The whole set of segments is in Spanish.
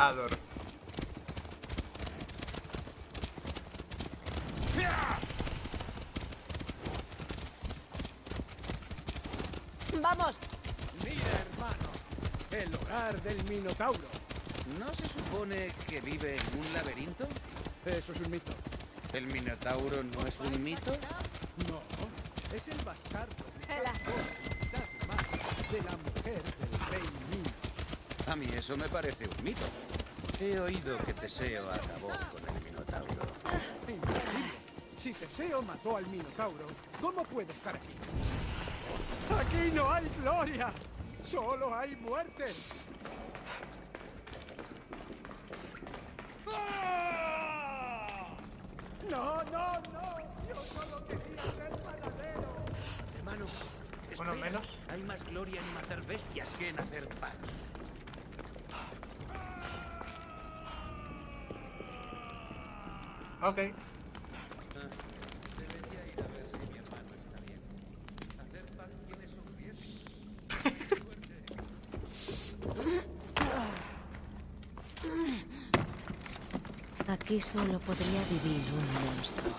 Adoro. ¡Vamos! Mira, hermano, el hogar del Minotauro. ¿No se supone que vive en un laberinto? Eso es un mito. ¿El Minotauro no es un mito? No, es el bastardo de la mujer del rey Mino. A mí eso me parece un mito. He oído que Teseo acabó con el Minotauro. Imposible. Si Teseo mató al Minotauro, ¿cómo puede estar aquí? ¡Aquí no hay gloria! ¡Solo hay muerte! ¡Ah! ¡No, no, no! ¡Yo solo quería ser panadero! Hermano, por lo menos hay más gloria en matar bestias que en hacer pan. Ok. Aquí solo podría vivir un monstruo.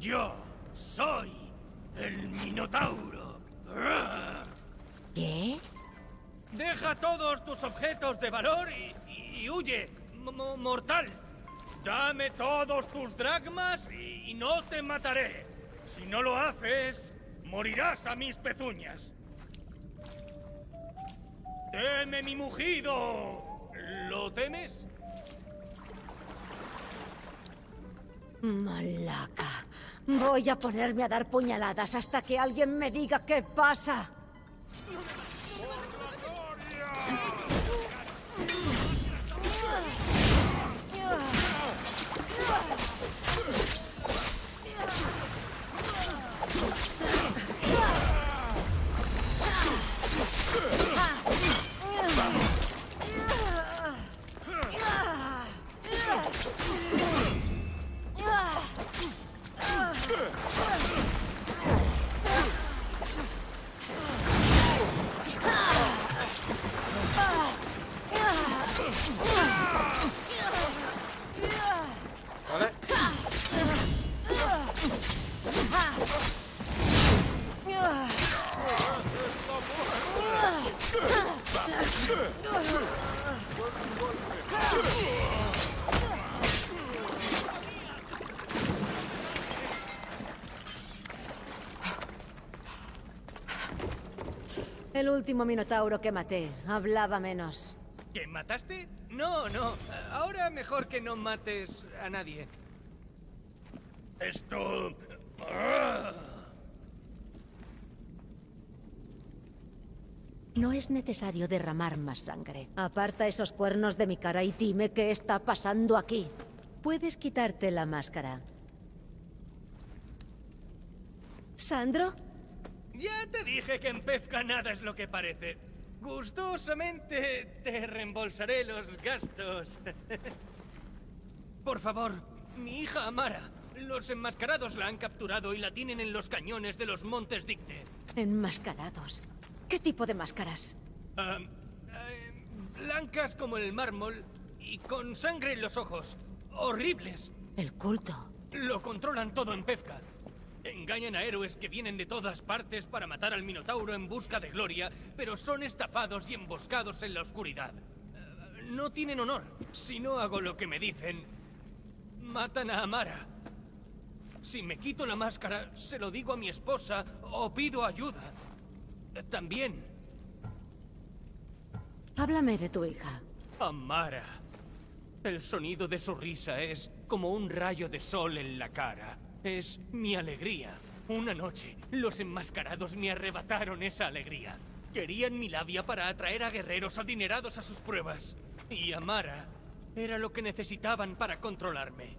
Yo soy el Minotauro. ¿Qué? Deja todos tus objetos de valor y huye, mortal. Dame todos tus dracmas y no te mataré. Si no lo haces, morirás a mis pezuñas. Deme mi mugido. ¿Lo temes? Malaca. Voy a ponerme a dar puñaladas hasta que alguien me diga qué pasa. El último Minotauro que maté hablaba menos. ¿Que mataste? No, no. Ahora mejor que no mates a nadie. Esto... No es necesario derramar más sangre. Aparta esos cuernos de mi cara y dime qué está pasando aquí. Puedes quitarte la máscara. ¿Sandro? Ya te dije que en Pefka nada es lo que parece. Gustosamente te reembolsaré los gastos. Por favor, mi hija Amara. Los enmascarados la han capturado y la tienen en los cañones de los montes Dicte. ¿Enmascarados? ¿Qué tipo de máscaras? Blancas como el mármol y con sangre en los ojos. Horribles. El culto. Lo controlan todo en Pefka. Engañan a héroes que vienen de todas partes para matar al Minotauro en busca de gloria, pero son estafados y emboscados en la oscuridad. No tienen honor. Si no hago lo que me dicen, matan a Amara. Si me quito la máscara, se lo digo a mi esposa o pido ayuda. También. Háblame de tu hija. Amara. El sonido de su risa es como un rayo de sol en la cara. Es mi alegría. Una noche, los enmascarados me arrebataron esa alegría. Querían mi labia para atraer a guerreros adinerados a sus pruebas. Y Amara era lo que necesitaban para controlarme.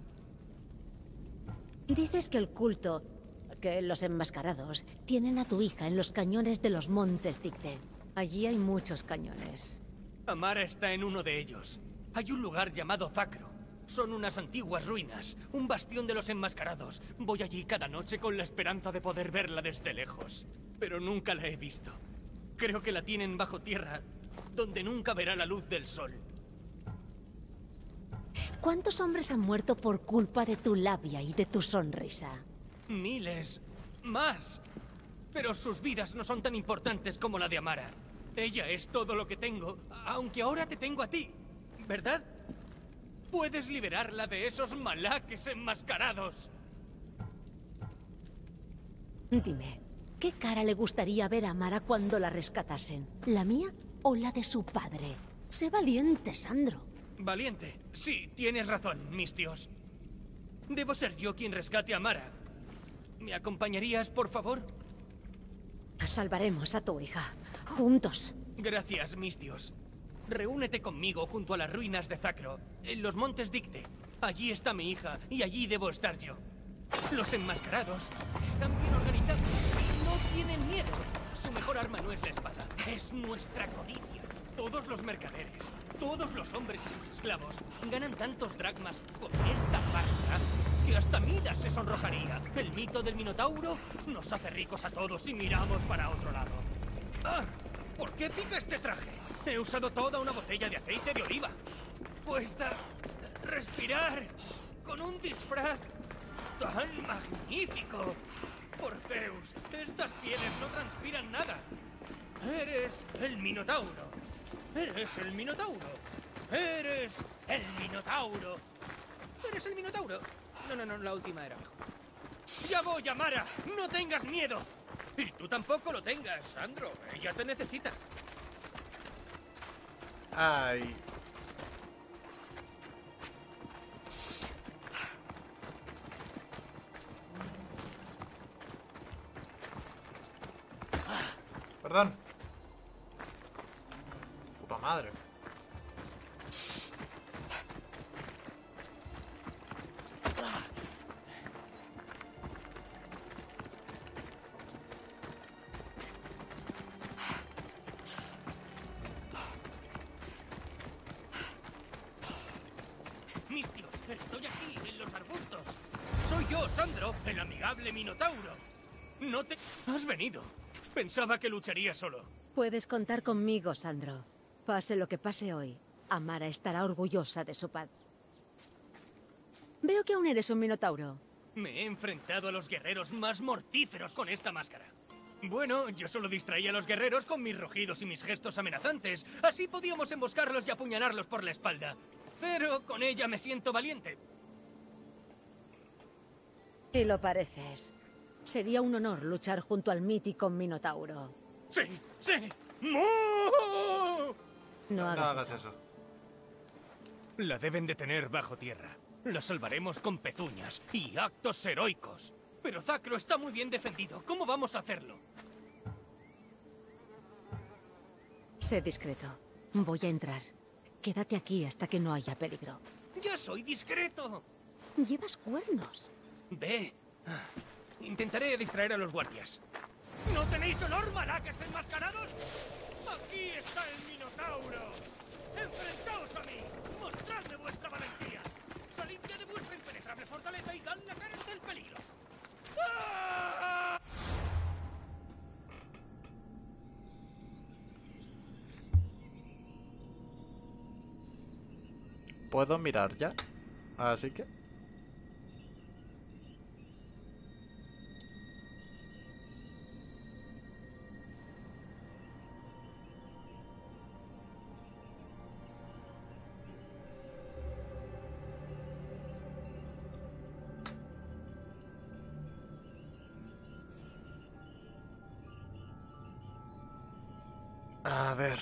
Dices que el culto, que los enmascarados, tienen a tu hija en los cañones de los montes, Dicte. Allí hay muchos cañones. Amara está en uno de ellos. Hay un lugar llamado Zacro. Son unas antiguas ruinas, un bastión de los enmascarados. Voy allí cada noche con la esperanza de poder verla desde lejos, pero nunca la he visto. Creo que la tienen bajo tierra, donde nunca verá la luz del sol. ¿Cuántos hombres han muerto por culpa de tu labia y de tu sonrisa? Miles, más. Pero sus vidas no son tan importantes como la de Amara. Ella es todo lo que tengo, aunque ahora te tengo a ti, ¿verdad? Puedes liberarla de esos malaques enmascarados. Dime, ¿qué cara le gustaría ver a Amara cuando la rescatasen? ¿La mía o la de su padre? Sé valiente, Sandro. Valiente, sí, tienes razón, mis tíos. Debo ser yo quien rescate a Amara. ¿Me acompañarías, por favor? Salvaremos a tu hija, juntos. Gracias, mis tíos. Reúnete conmigo junto a las ruinas de Zacro, en los montes Dicte. Allí está mi hija y allí debo estar yo. Los enmascarados están bien organizados y no tienen miedo. Su mejor arma no es la espada, es nuestra codicia. Todos los mercaderes, todos los hombres y sus esclavos ganan tantos dracmas con esta farsa que hasta Midas se sonrojaría. El mito del Minotauro nos hace ricos a todos y miramos para otro lado. ¡Ah! ¿Por qué pica este traje? He usado toda una botella de aceite de oliva. Cuesta respirar con un disfraz tan magnífico. Por Zeus, estas pieles no transpiran nada. Eres el Minotauro. Eres el Minotauro. Eres el Minotauro. Eres el Minotauro. No, no, no, la última era mejor. ¡Ya voy, Amara! ¡No tengas miedo! Y tú tampoco lo tengas, Sandro. Ella te necesita. Ay. Perdón. Puta madre. Sandro, el amigable Minotauro. No te... has venido. Pensaba que lucharía solo. Puedes contar conmigo, Sandro. Pase lo que pase hoy, Amara estará orgullosa de su padre. Veo que aún eres un Minotauro. Me he enfrentado a los guerreros más mortíferos con esta máscara. Bueno, yo solo distraía a los guerreros con mis rugidos y mis gestos amenazantes. Así podíamos emboscarlos y apuñalarlos por la espalda. Pero con ella me siento valiente. Y lo pareces. Sería un honor luchar junto al mítico Minotauro. ¡Sí! ¡Sí! ¡Mu! No hagas eso. La deben de tener bajo tierra. La salvaremos con pezuñas y actos heroicos. Pero Zacro está muy bien defendido. ¿Cómo vamos a hacerlo? Sé discreto. Voy a entrar. Quédate aquí hasta que no haya peligro. ¡Ya soy discreto! Llevas cuernos. Ve. Intentaré distraer a los guardias. ¿No tenéis olor, malaques enmascarados? Aquí está el Minotauro. Enfrentaos a mí. Mostradme vuestra valentía. Salid ya de vuestra impenetrable fortaleza y dad la cara ante el peligro. ¡Ah! Puedo mirar ya. Así que... a ver...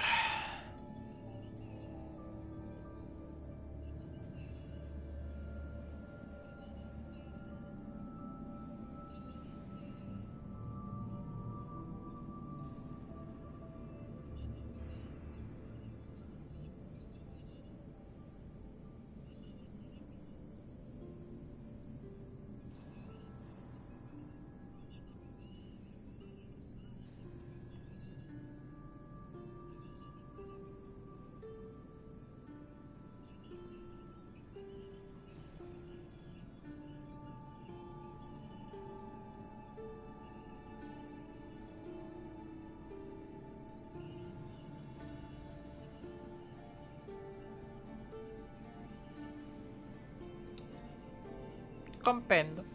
compendo.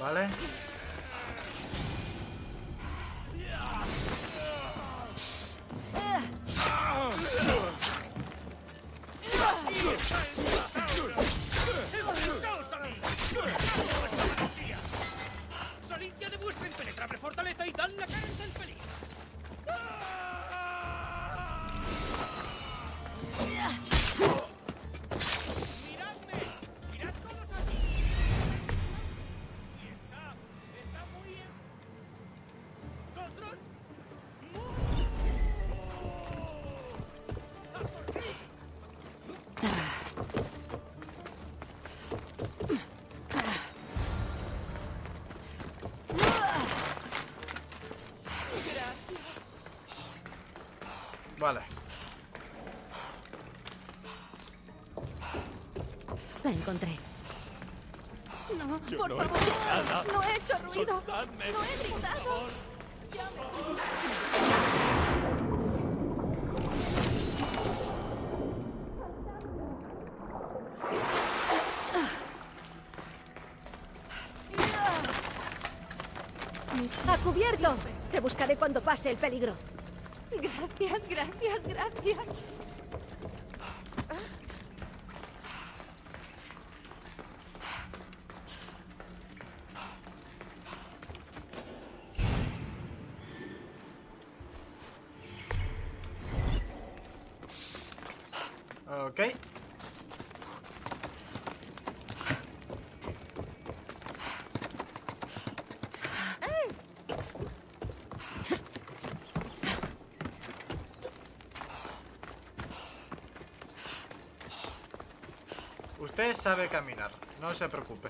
¿Vale? Vale. La encontré. No, por favor. No he hecho ruido. No he gritado. descubierto. Te buscaré cuando pase el peligro. Gracias, gracias, gracias. Ok. Usted sabe caminar, no se preocupe.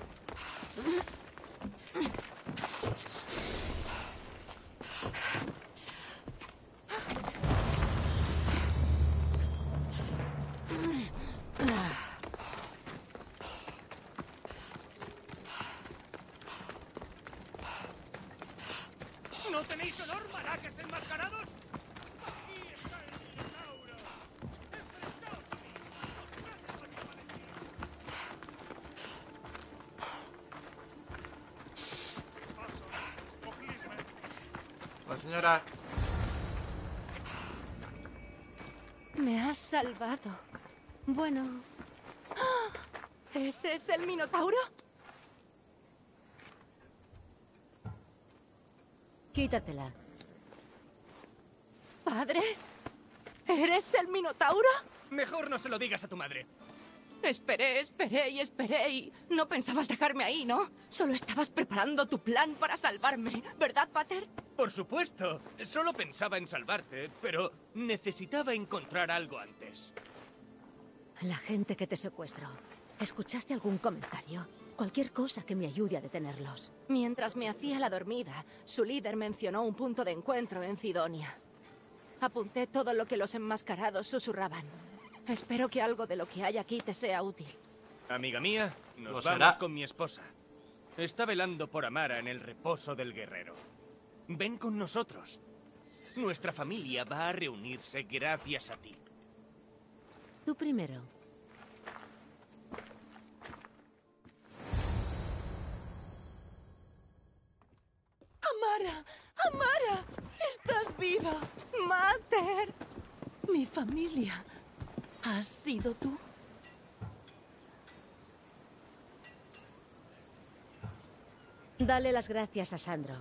Señora. Me has salvado. Bueno. ¿Ese es el Minotauro? Quítatela. ¿Padre? ¿Eres el Minotauro? Mejor no se lo digas a tu madre. Esperé, esperé y esperé y... No pensabas dejarme ahí, ¿no? Solo estabas preparando tu plan para salvarme, ¿verdad, Pater? Por supuesto, solo pensaba en salvarte, pero necesitaba encontrar algo antes. La gente que te secuestró, ¿escuchaste algún comentario? Cualquier cosa que me ayude a detenerlos. Mientras me hacía la dormida, su líder mencionó un punto de encuentro en Cidonia. Apunté todo lo que los enmascarados susurraban. Espero que algo de lo que hay aquí te sea útil. Amiga mía, nos vamos con mi esposa. Está velando por Amara en el reposo del guerrero. Ven con nosotros. Nuestra familia va a reunirse gracias a ti. Tú primero. Amara, Amara, estás viva. Mater, mi familia. ¿Has sido tú? Dale las gracias a Sandro.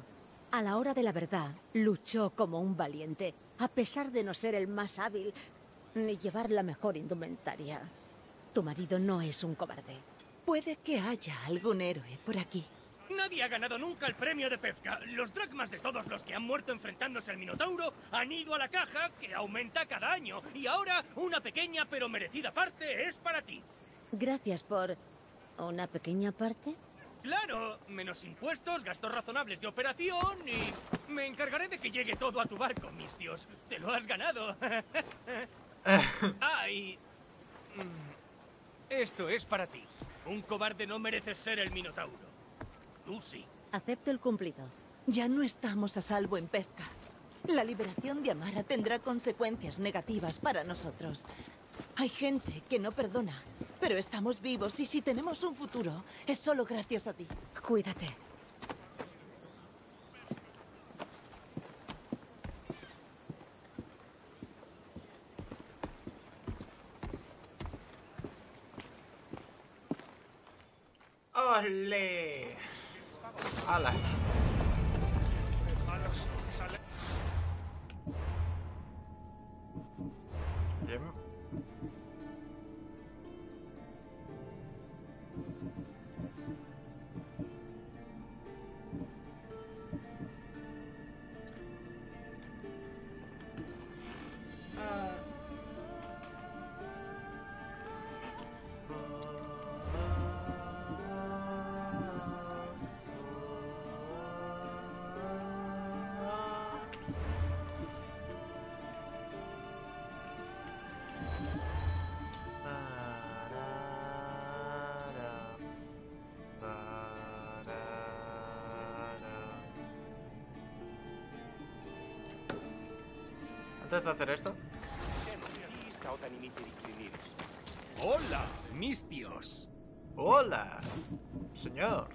A la hora de la verdad, luchó como un valiente, a pesar de no ser el más hábil ni llevar la mejor indumentaria. Tu marido no es un cobarde. Puede que haya algún héroe por aquí. Nadie ha ganado nunca el premio de Pefka. Los dracmas de todos los que han muerto enfrentándose al Minotauro han ido a la caja, que aumenta cada año. Y ahora, una pequeña pero merecida parte es para ti. Gracias por... ¿una pequeña parte? ¡Claro! Menos impuestos, gastos razonables de operación y... me encargaré de que llegue todo a tu barco, mis dios. ¡Te lo has ganado! ¡Ay! Esto es para ti. Un cobarde no merece ser el Minotauro. Tú sí. Acepto el cumplido. Ya no estamos a salvo en Pefka. La liberación de Amara tendrá consecuencias negativas para nosotros. Hay gente que no perdona, pero estamos vivos y si tenemos un futuro, es solo gracias a ti. Cuídate. ¡Ole! ¡Hala! ¿Antes de hacer esto? ¡Hola, mis tíos! ¡Hola, señor!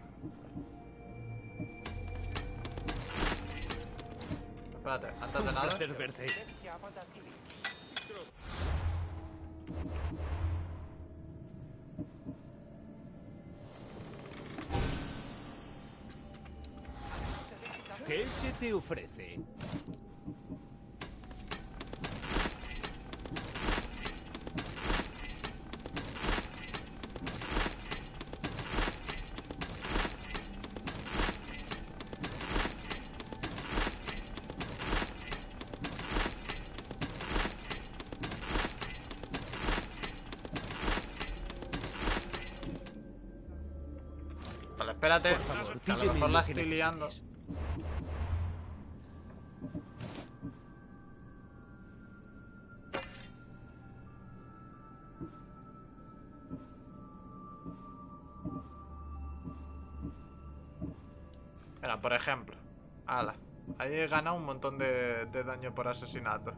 Espérate, antes de nada. Un placer verte. ¿Qué se te ofrece? Vale, espérate, que a lo mejor la estoy liando. Mira, por ejemplo, ala, ahí he ganado un montón de daño por asesinato.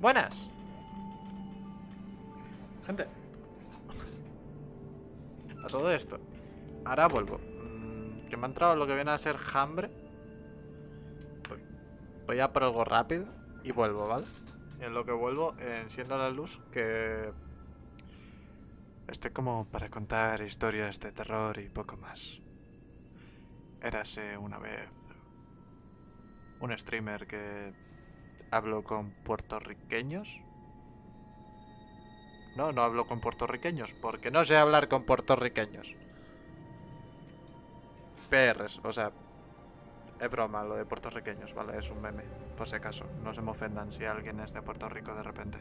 Buenas, gente. A todo esto, ahora vuelvo. Que me ha entrado lo que viene a ser hambre. Voy a por algo rápido y vuelvo, ¿vale? Y en lo que vuelvo, enciendo la luz, que estoy como para contar historias de terror y poco más. Érase una vez un streamer que habló con puertorriqueños. No, no hablo con puertorriqueños, porque no sé hablar con puertorriqueños. PRs, o sea, es broma lo de puertorriqueños, ¿vale? Es un meme, por si acaso. No se me ofendan si alguien es de Puerto Rico de repente.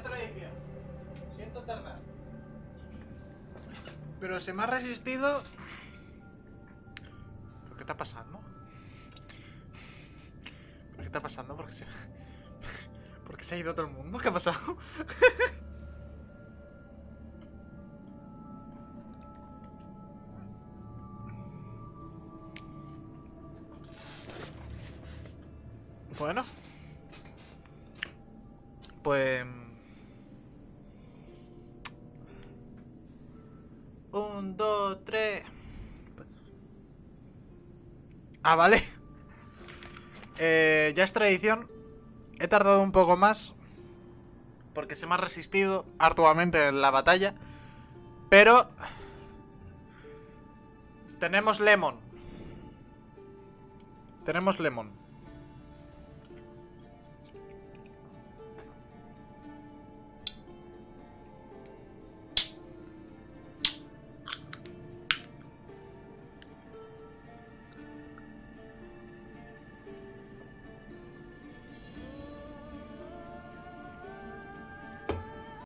Maestro Ifio, siento tardar. Pero se me ha resistido. ¿Pero qué está pasando? ¿Qué está pasando? ¿Por qué se ha ido todo el mundo? ¿Qué ha pasado? Bueno, pues un, dos, tres. Ah, vale. Ya es tradición. He tardado un poco más porque se me ha resistido arduamente en la batalla, pero tenemos Lemon.